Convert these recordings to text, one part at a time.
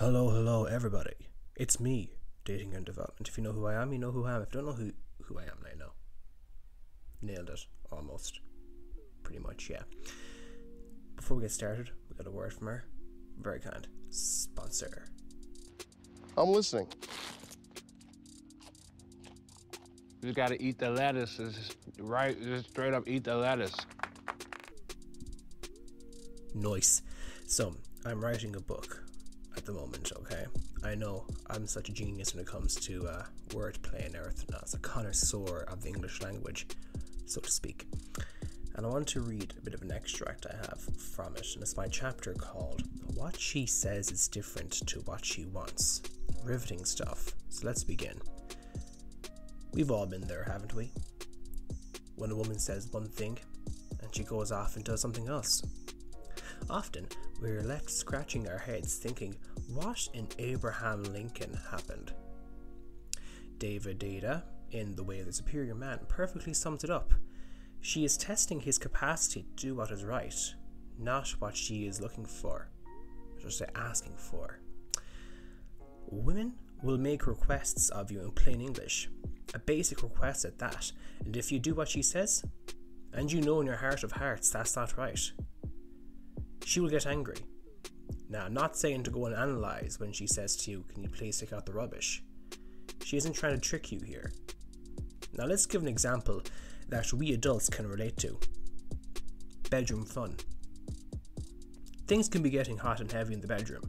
Hello everybody, it's me, Dating and Development. If you know who I am, you know who I am. If you don't know who I am, now you know. Nailed it, almost. Pretty much, yeah. Before we get started, we got a word from our very kind sponsor. I'm listening. You gotta eat the lettuce, just straight up eat the lettuce. Nice. So, I'm writing a book at the moment, okay? I know I'm such a genius when it comes to wordplay and everything else, a connoisseur of the English language, so to speak. And I want to read a bit of an extract I have from it, and it's my chapter called What She Says is Different to What She Wants. Riveting stuff, so let's begin. We've all been there, haven't we? When a woman says one thing, and she goes off and does something else. Often, we're left scratching our heads thinking, what in Abraham Lincoln happened? David Deida, in The Way of the Superior Man, perfectly sums it up. She is testing his capacity to do what is right, not what she is looking for, or say asking for. Women will make requests of you in plain English, a basic request at that, and if you do what she says, and you know in your heart of hearts that's not right, she will get angry. Now, I'm not saying to go and analyse when she says to you, can you please take out the rubbish? She isn't trying to trick you here. Now, let's give an example that we adults can relate to. Bedroom fun. Things can be getting hot and heavy in the bedroom.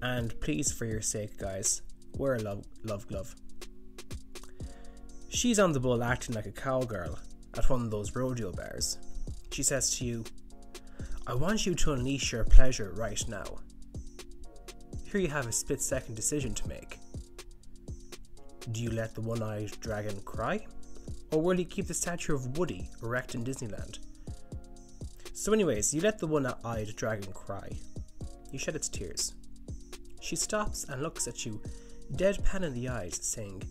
And please, for your sake, guys, wear a love glove. She's on the bull acting like a cowgirl at one of those rodeo bars. She says to you, I want you to unleash your pleasure right now. Here you have a split-second decision to make. Do you let the one-eyed dragon cry? Or will you keep the statue of Woody erect in Disneyland? So anyways, you let the one-eyed dragon cry. You shed its tears. She stops and looks at you, deadpan in the eyes, saying,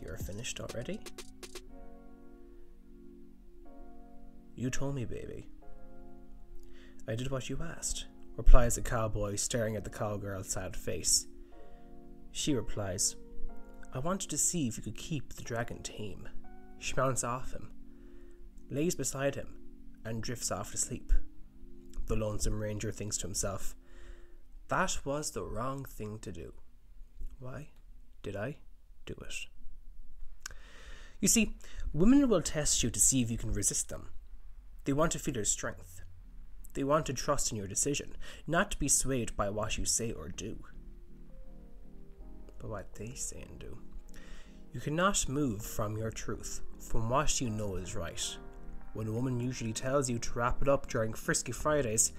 You're finished already? You told me, baby. I did what you asked, replies the cowboy, staring at the cowgirl's sad face. She replies, I wanted to see if you could keep the dragon tame. She mounts off him, lays beside him, and drifts off to sleep. The lonesome ranger thinks to himself, That was the wrong thing to do. Why did I do it? You see, women will test you to see if you can resist them. They want to feel your strength. They want to trust in your decision, not to be swayed by what you say or do, but what they say and do. You cannot move from your truth, from what you know is right. When a woman usually tells you to wrap it up during Frisky Fridays,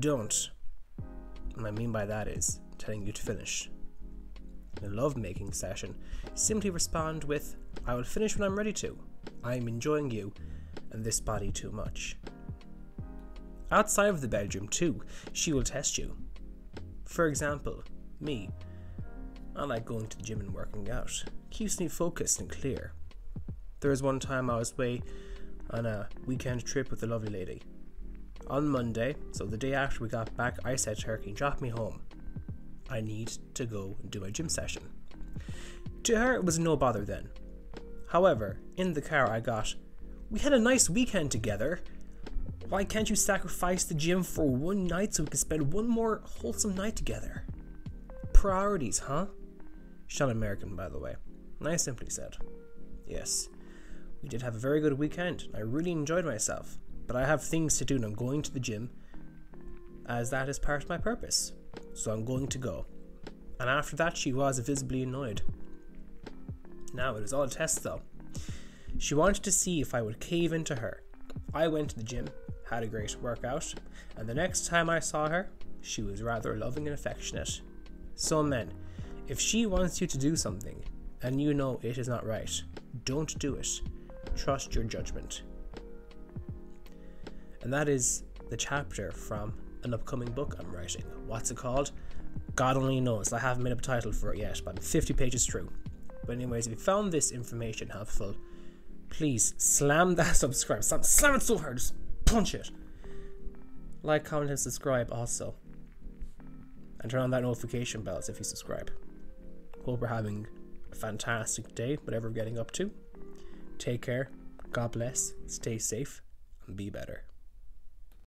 don't. And I mean by that is telling you to finish. In a lovemaking session, simply respond with, I will finish when I'm ready to. I am enjoying you and this body too much. Outside of the bedroom too, she will test you. For example, me. I like going to the gym and working out. Keeps me focused and clear. There was one time I was away on a weekend trip with a lovely lady. On Monday, so the day after we got back, I said to her, can you drop me home? I need to go and do my gym session. To her, it was no bother then. However, in the car I got, we had a nice weekend together. Why can't you sacrifice the gym for one night so we can spend one more wholesome night together? Priorities, huh? She's not American, by the way. And I simply said, yes, we did have a very good weekend. And I really enjoyed myself, but I have things to do and I'm going to the gym as that is part of my purpose. So I'm going to go. And after that, she was visibly annoyed. Now, it was all a test though. She wanted to see if I would cave into her. I went to the gym, had a great workout, and the next time I saw her, she was rather loving and affectionate. So men, if she wants you to do something, and you know it is not right, don't do it. Trust your judgment. And that is the chapter from an upcoming book I'm writing. What's it called? God only knows. I haven't made up a title for it yet, but I'm 50 pages through. But anyways, if you found this information helpful, please slam that subscribe. Slam it so hard, just punch it. Like, comment, and subscribe also. and turn on that notification bell as if you subscribe. Hope you're having a fantastic day, whatever you're getting up to. Take care, God bless, stay safe, and be better.